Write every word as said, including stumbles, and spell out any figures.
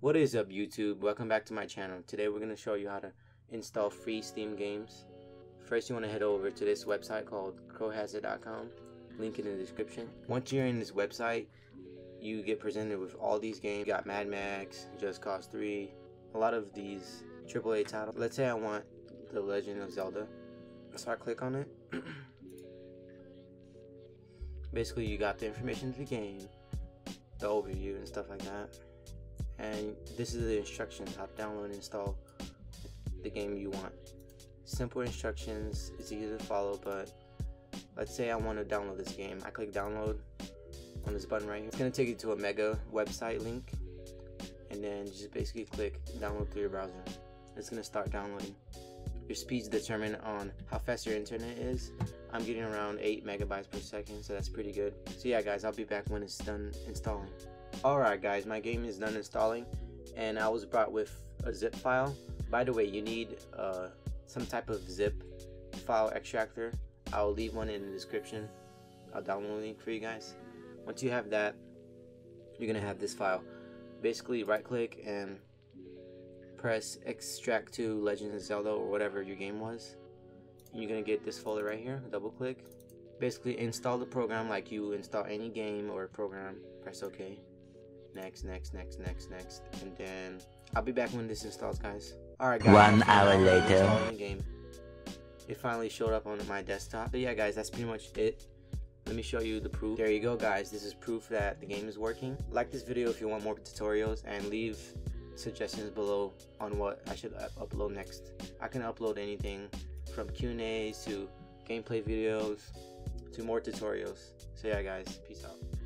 What is up, YouTube? Welcome back to my channel. Today we're going to show you how to install free Steam games. First, you want to head over to this website called Crowhazard dot com. Link it in the description. Once you're in this website, you get presented with all these games. You got Mad Max, Just Cause three, a lot of these triple A titles. Let's say I want The Legend of Zelda, so I click on it. Basically, you got the information of the game, the overview and stuff like that, and this is the instructions how to download and install the game you want. Simple instructions, it's easy to follow. But let's say I want to download this game. I click download on this button right here. It's going to take you to a mega website link, and then just basically click download through your browser. It's going to start downloading. Your speed's determined on how fast your internet is. I'm getting around eight megabytes per second, so that's pretty good. So yeah, guys, I'll be back when it's done installing. Alright, guys, my game is done installing, and I was brought with a zip file. By the way, you need uh, some type of zip file extractor. I'll leave one in the description. I'll download a link for you guys. Once you have that, you're going to have this file. Basically, right-click and press extract to Legend of Zelda or whatever your game was. You're gonna get this folder right here. Double click, basically install the program like you install any game or program. Press OK, next, next, next, next, next, and then I'll be back when this installs, guys. All right guys, one hour later, game. It finally showed up on my desktop. But yeah, guys, that's pretty much it. Let me show you the proof. There you go, guys. This is proof that the game is working. Like this video if you want more tutorials, and leave suggestions below on what I should up upload next. I can upload anything from Q and A's to gameplay videos to more tutorials. So yeah, guys, peace out.